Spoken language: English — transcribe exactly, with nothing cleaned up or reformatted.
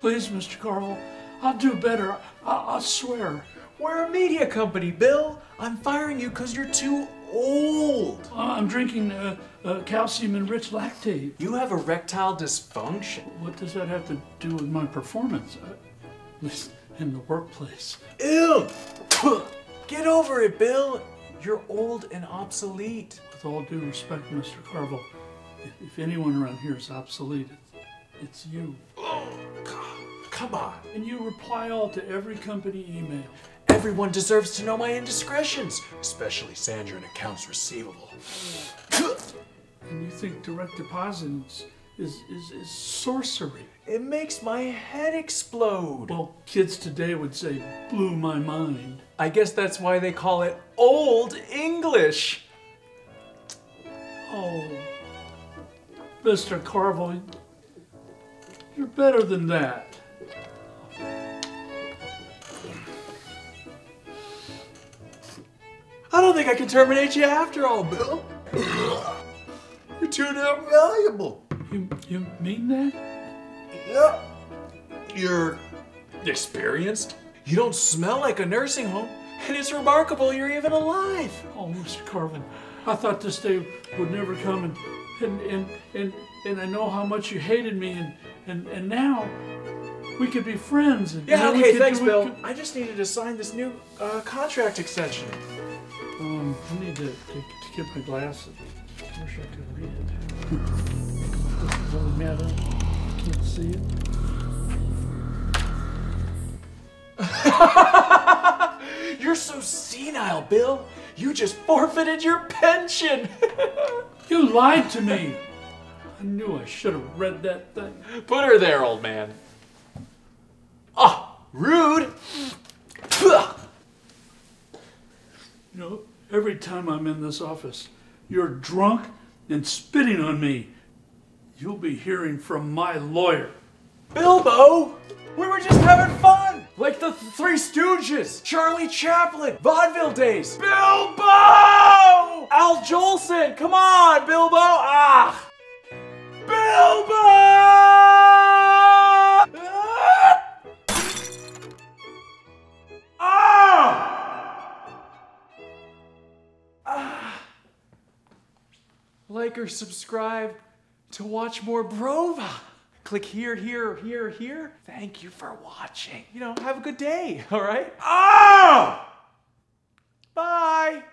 Please, Mister Carvel, I'll do better. I, I swear. We're a media company, Bill. I'm firing you because you're too old. I'm drinking uh, uh, calcium-enriched lactate. You have erectile dysfunction. What does that have to do with my performance? Uh, in the workplace. Ew! Get over it, Bill. You're old and obsolete. With all due respect, Mister Carvel, if, if anyone around here is obsolete, it's you. Oh, God. Come on. And you reply all to every company email. Everyone deserves to know my indiscretions, especially Sandra in accounts receivable. And you think direct deposits is, is, is sorcery. It makes my head explode. Well, kids today would say, blew my mind. I guess that's why they call it Old English. Oh, Mister Carvel, you're better than that. I don't think I can terminate you after all, Bill. You're too damn valuable. You, you mean that? Yeah. You're experienced. You don't smell like a nursing home. And it's remarkable you're even alive. Oh, Mister Carvin, I thought this day would never come. And, and, and, and, and I know how much you hated me. And, and, and now we could be friends. And yeah, okay, could, thanks, Bill. Could... I just needed to sign this new uh, contract extension. Um, I need to, to, to get my glasses. I wish I could read it. Does it really matter? I can't see it. You're so senile, Bill. You just forfeited your pension. You lied to me. I knew I should have read that thing. Put her there, old man. Ah, oh, rude. You know, every time I'm in this office, you're drunk and spitting on me. You'll be hearing from my lawyer. Bilbo, we were just having fun. Like the Three Stooges, Charlie Chaplin, Vaudeville days. Bilbo! Al Jolson, come on, Bilbo. Ah! Bilbo! Ah! Ah! Like or subscribe to watch more Brova. Click here, here, here, here. Thank you for watching. You know, have a good day, all right? Ah! Bye!